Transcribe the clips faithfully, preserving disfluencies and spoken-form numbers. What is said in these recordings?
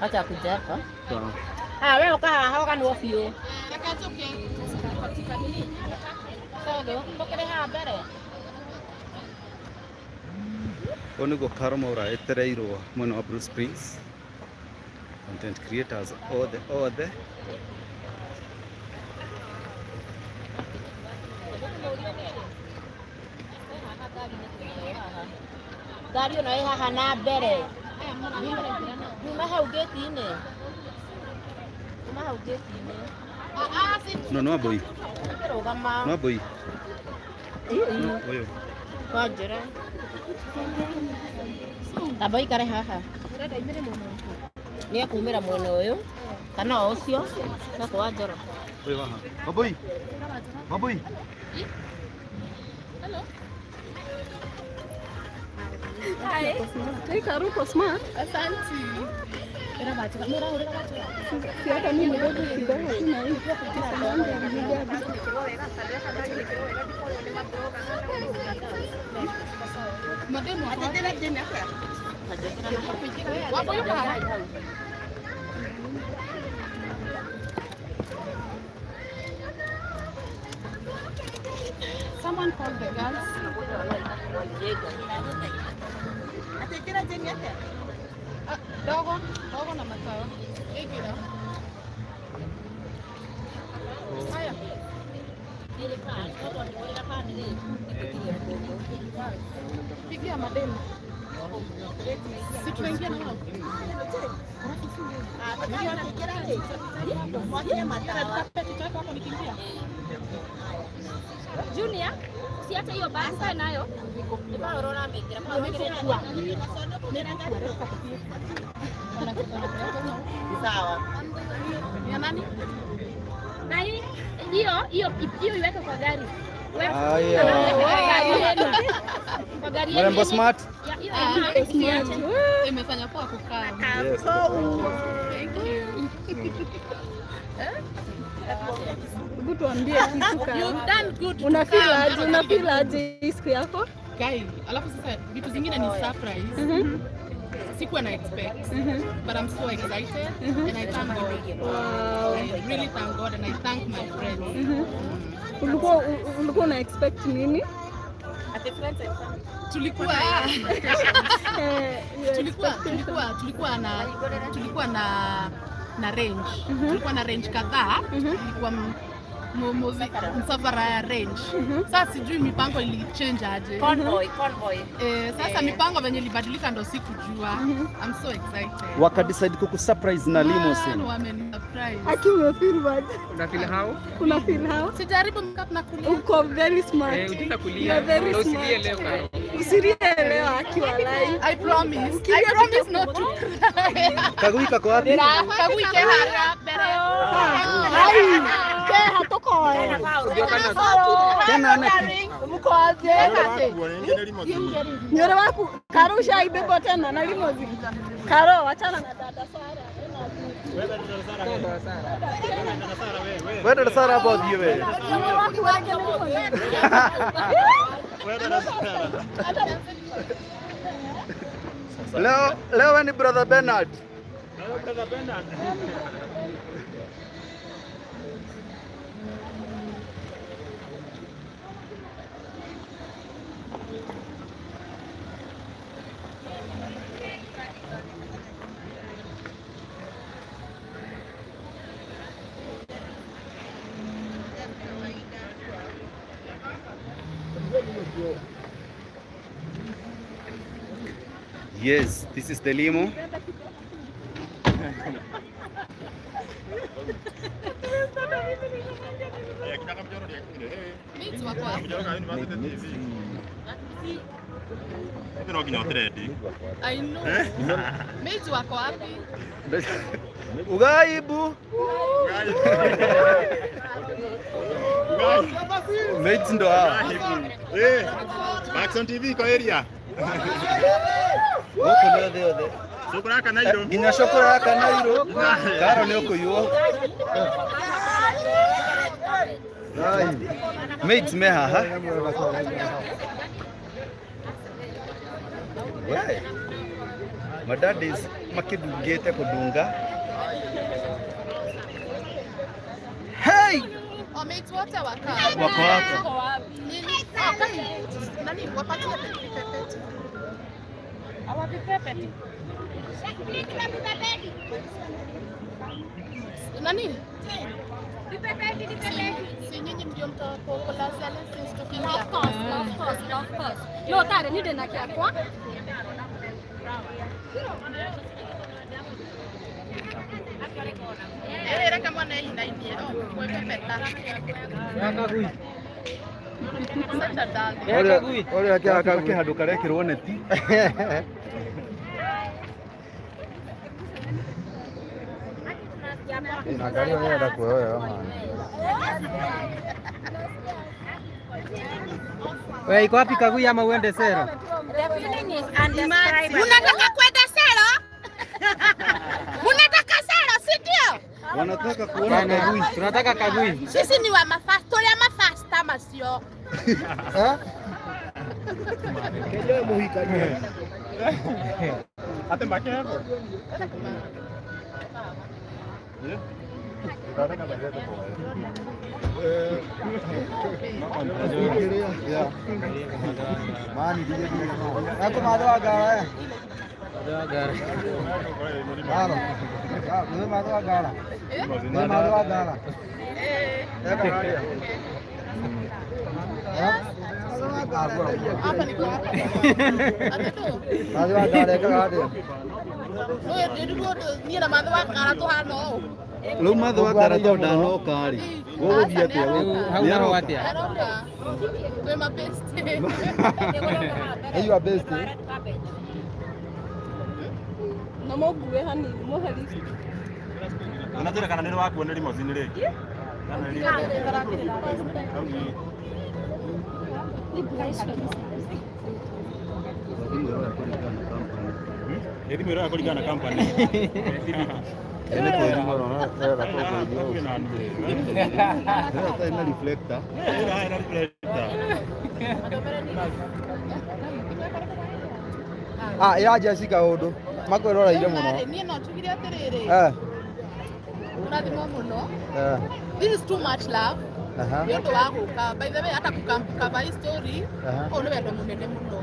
Hata kujapa. Ah, wewe ukaha hawa ni ofi yo. Akatoke. Katika nini? Sado, mbokere ha bare. Onugo Carol Mwaura etereiro mono April Springs. Content creators all the all the Dario na haha na bere. No, no, boy. No, boy. Hello. Hi. Hey, Karu Kosma. Asanti. Someone called the girls. I think I didn't get there. Dog on, dog on, I'm a dog. Take it up. Fire. Pick your madam. Sit right here. I'm going to get out of it. I'm going to get out of it. Junior? Siata hiyo basa nayo ndipo unaona mimi kama mimi kwa sawa na mami na hiyo hiyo hiyo iweke kwa gari kwa gari hiyo smart imefanya poa kukaa thank you Good one, dear. You've done good. Unafila, unafila, siku yako? Guy, alafu sasa vitu zingine ni surprise. Sikuwa na expect, but I'm so excited and I thank God. Wow. I really thank God and I thank my friends. Ulikuwa ulikuwa una expect nini? At the friends I found. Tulikuwa tulikuwa tulikuwa tulikuwa na tulikuwa na na range. Tulikuwa na range kadhaa, tulikuwa mmozi msafara range. Sasa sijui mipango ili change aje. Convoy, convoy. Eh, sasa mipango venye libadilika ndo sikujua. I'm so excited. Waka decide kuku surprise na limousine. Wameni surprise. Aki unafeel bad. Unafeel how? Unafeel how? Sijaribu mkap na kulia. Uko very smart. Eh, utaka kulia. Ndio usilielewa. Usilielewa aki walai. I promise. I promise not to cry. Kagui kako wapi? Kagui ke harap. Where did Sarah bought you? Hello, hello, any brother Bernard? Hello, brother Bernard. Yes, this is the limo. I know. Mates wako wapi? Ugaibu. Mates ndo hao. Eh. Max on T V kwa area. Wako leo leo. Sokora kanairo. Ina sokora kanairo. Karo leo kuyo. Mates meha ha. Why? My dad is makidungete kudunga. Hey! Of course, of course, of course. No, Tara, you didn't care for what? Wewe iko wapi Kagui ama uende Sierra? The feeling is undescribable. Unataka kwenda Sierra? Unataka Sierra, si ndio? Wanataka kuona Kagui. Tunataka Kagui. Sisi ni wa mafasta, ya mafasta masio. Eh? Kile muhika ni. Hata mbaki hapo. Eh? Tunataka baada hapo. I What would you have to do? We're my best. Are you a best? No more, honey. More honey. Another kind of work when it was in the day. Yeah. I Ah, yeah, Jessica Odo. Macorora, you don't This is too much love. Uh-huh. By the way, I have a story. Oh, no, I don't know.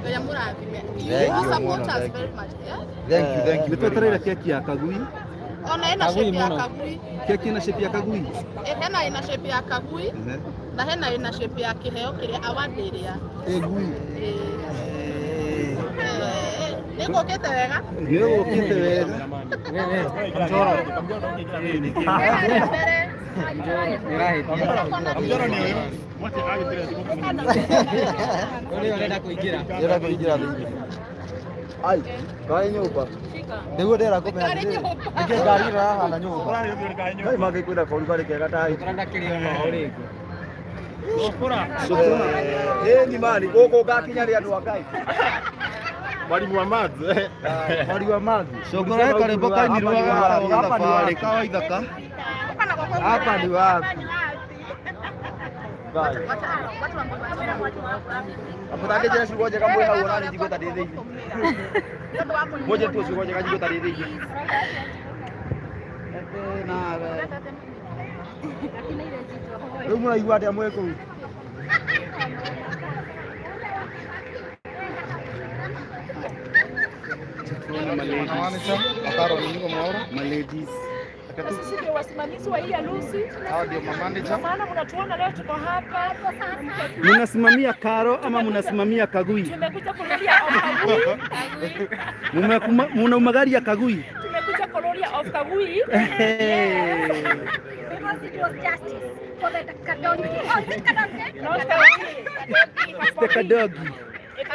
You support us very much, yeah? Thank you, thank you. Kagui. What are you doing? What What are what Munasimamia Karo ama munasimamia Kagui? Tumekuja koloria of Kagui. Muna magari ya Kagui. Tumekuja koloria of Kagui. Because it was justice for the Kadogi. Oh, this Kadogi? No, it's the Kadogi. It's the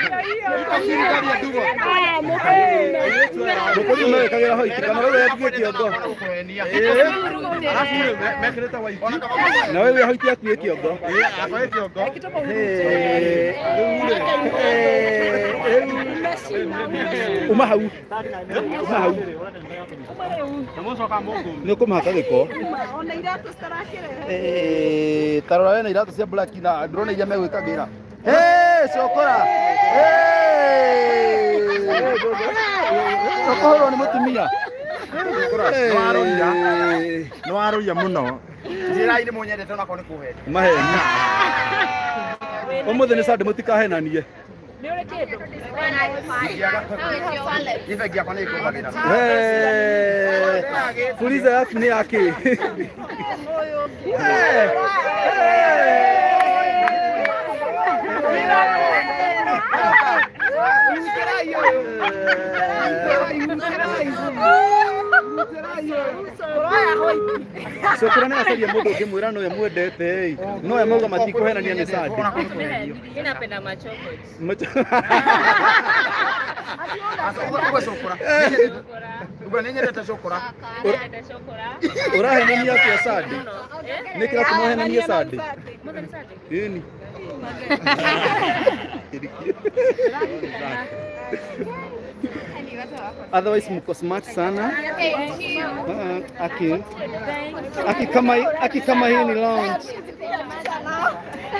Iko sirikali ya duwa. Ah, mokorilo. Mokorilo na kagera hoi. Kama wewe yakuwe kiogo. Eh. Alafu mekreta wa hiki. Na wewe hoi yakuwe kiogo. Eh, akwe kiogo. Hey. Hey. Umahau. Umahau. Umahau. So, otherwise, mko smart sana. Uh, aki. Aki kama aki kama hii ni lounge.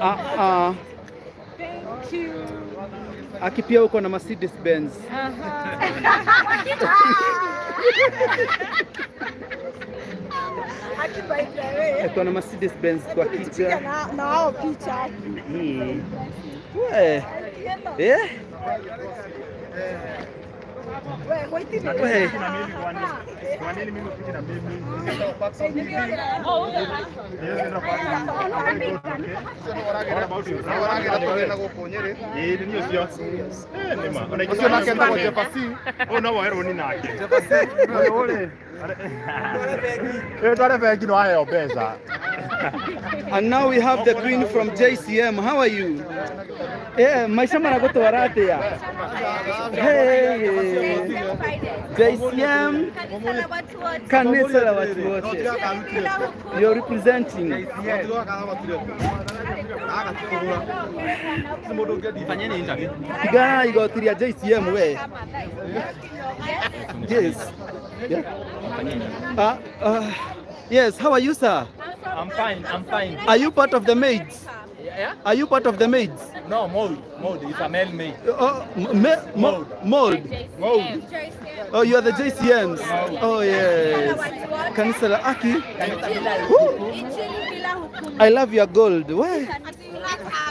Ah ah. Thank you. Aki pia uko na Mercedes Benz. Aki by drive. Uko na Mercedes Benz kwa picha. Na hao picha. Eh. Eh? And now we have the queen from J C M. How are you? Eh, my son is going to Arate. Hey, J C M. You're representing. Guy, you got to J C M way. Yes. Yeah. Uh, uh, yes. How are you, sir? I'm fine. I'm fine. Are you part of the maids? Yeah? Are you part of the maids? No, mold. Mold. It's a male maid. Oh, mold. Mold. Mold. Mold. Oh, you are the J C Ms. Mold. Oh, yes. Kanisela Aki. I love your gold. Where?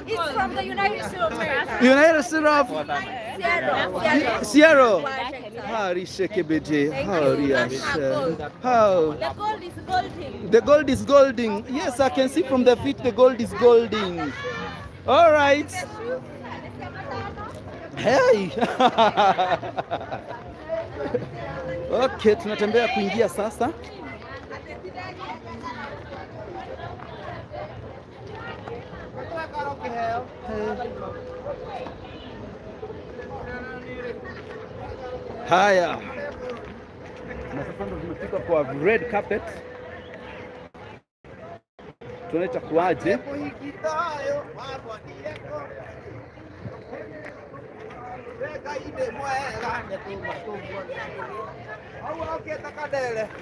It's from the United States of America. United States of Sierrao. Sierrao. Harris Sierra. Kebede. How? The gold is golding. The gold is golding. Yes, I can see from the feet the gold is golding. All right. Hey. Okay, tunatembea kuingia sasa. Haya. Na sasa ndo tumefika kwa red carpet. Tunaita kuaje?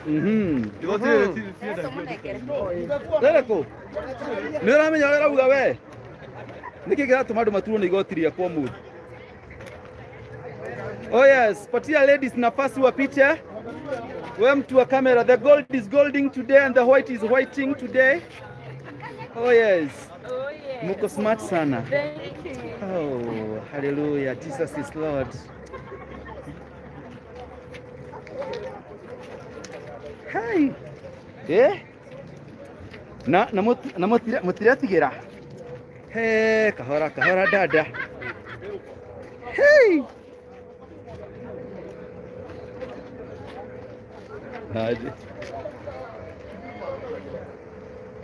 Mhm. Dereko. Nera menya era ugawe. Niki kila tomato maturo ni gotiria kwa mood. Oh yes, Patia ladies nafasi wa picha. Welcome to a camera. The gold is golding today and the white is whiting today. Oh yes. Oh yes. Muko smart sana. Thank you. Oh, hallelujah. Jesus is Lord. Hey. Eh? Na na motira motira tigera. Hey, kahora kahora dada. Hey.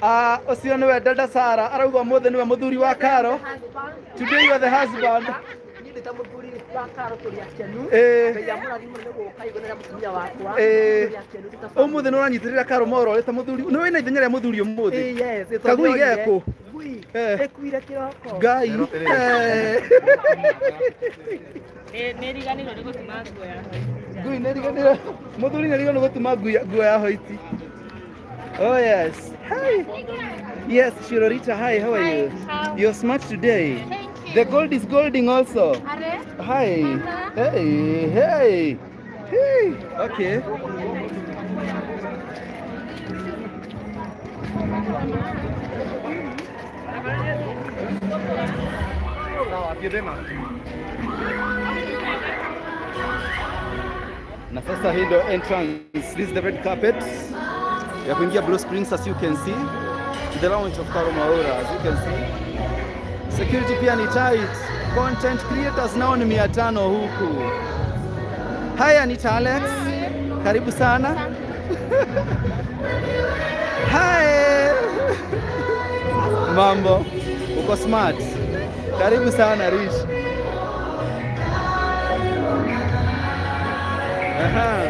Ah, uh, Osionwe dada Sarah, arauga mothe niwe muthuri wa Karo. Today you are the husband. Eh. O mothe no ranyitirira Carol Mwaura eta muthuri. No wina ithenya ria muthuri umuthi. Eh, yes. Kagui geko. Kagui. Ekuira kiroko. Gai. Oh yes. Hi. Yes, Shirorita, hi, how are hi, you? How? You're smart today. Thank you. The gold is golding also. Hi. Hey, hey. Hey. Okay. Na sasa hii ndio entrance. This is the red carpet. Ya kuingia Blue Springs, as you can see. The launch of Carol Mwaura, as you can see. Security pia ni tight. Content creators nao ni mia tano huku. Hi Anita Alex. Hi. Karibu sana. Hi. Mambo. Uko smart. Karibu sana Rish. Aha.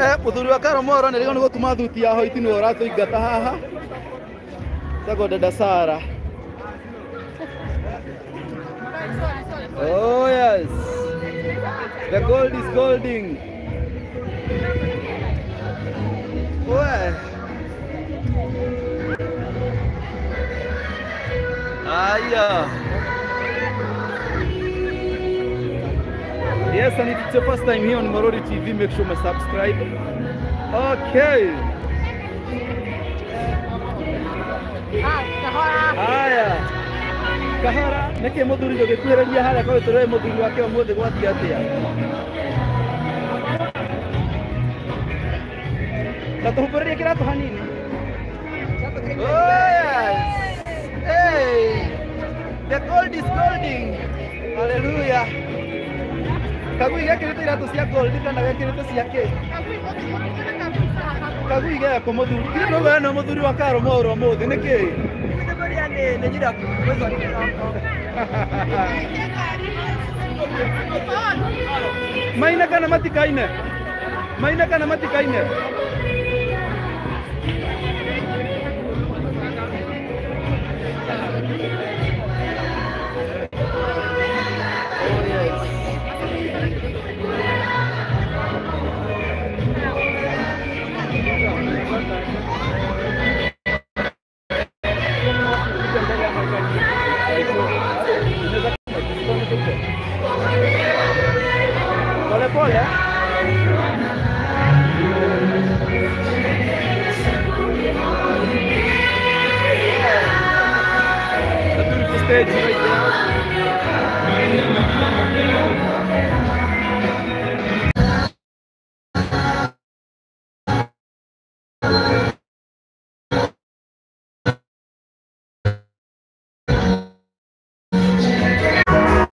Eh, muthuri wa Carol Mwaura ndio ngo kumadhutia ho itini orato igata haha. Sago dada Sarah. Oh yes, the gold is golding. Where? Ah yeah. Yes, and if it's your first time here on Mururi T V, make sure you subscribe. Okay. Ah yeah. Kahara, neke moduri joge kuera ni hala kwa toro moduri wake wa mode kwa tiatia. Na tuhupere kila tuhanini. Oh yes. Hey. The gold is golding. Hallelujah. Kagui yake ni tira tusia gold kana yake ni tusia ke. Kagui yake kwa moduri. Kilo gani moduri wa Carol Mwaura mode neke? Maina kana mati kaine. Maina kana mati kaine.